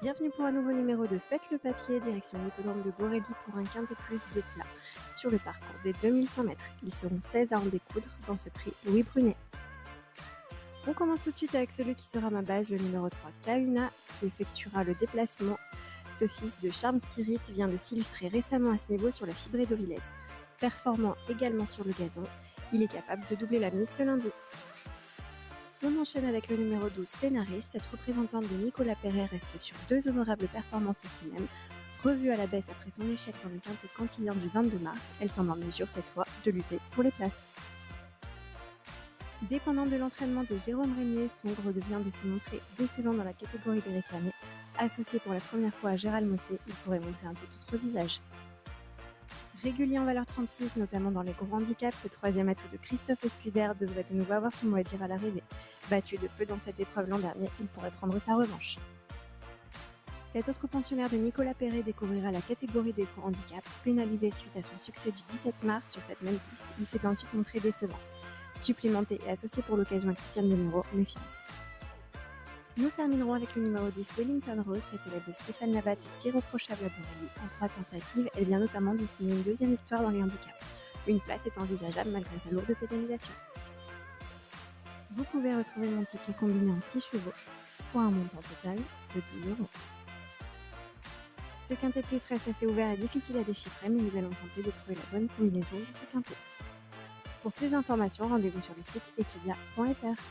Bienvenue pour un nouveau numéro de Faites le papier, direction l'hippodrome de Borély pour un quintet plus de plat. Sur le parcours des 2100 mètres, ils seront 16 à en découdre dans ce prix Louis Brunet. On commence tout de suite avec celui qui sera ma base, le numéro 3 Kahuna, qui effectuera le déplacement. Ce fils de Charm Spirit vient de s'illustrer récemment à ce niveau sur la fibrée d'Ovilèze. Performant également sur le gazon, il est capable de doubler la mise ce lundi. On enchaîne avec le numéro 12 Scénariste. Cette représentante de Nicolas Perret reste sur deux honorables performances ici même. Revue à la baisse après son échec dans le quintet cantilien du 22 mars, elle semble en mesure cette fois de lutter pour les places. Dépendant de l'entraînement de Jérôme Reynier, son gros devient de se montrer décevant dans la catégorie des réclamés. Associé pour la première fois à Gérald Mossé, il pourrait montrer un tout autre visage. Régulier en valeur 36, notamment dans les gros handicaps, ce troisième atout de Christophe Escudère devrait de nouveau avoir son mot à dire à l'arrivée. Battu de peu dans cette épreuve l'an dernier, il pourrait prendre sa revanche. Cet autre pensionnaire de Nicolas Perret découvrira la catégorie des gros handicaps. Pénalisé suite à son succès du 17 mars sur cette même piste, il s'est ensuite montré décevant. Supplémenté et associé pour l'occasion à Christian Demuro, méfiance. Nous terminerons avec le numéro 10 Wellington Rose. Cette élève de Stéphane Labatt est irréprochable à Borély. En 3 tentatives, elle vient notamment dessiner une deuxième victoire dans les handicaps. Une place est envisageable malgré sa lourde pénalisation. Vous pouvez retrouver mon ticket combiné en 6 chevaux pour un montant total de 12 €. Ce quintet plus reste assez ouvert et difficile à déchiffrer, mais nous allons tenter de trouver la bonne combinaison de ce quintet. Pour plus d'informations, rendez-vous sur le site equidia.fr.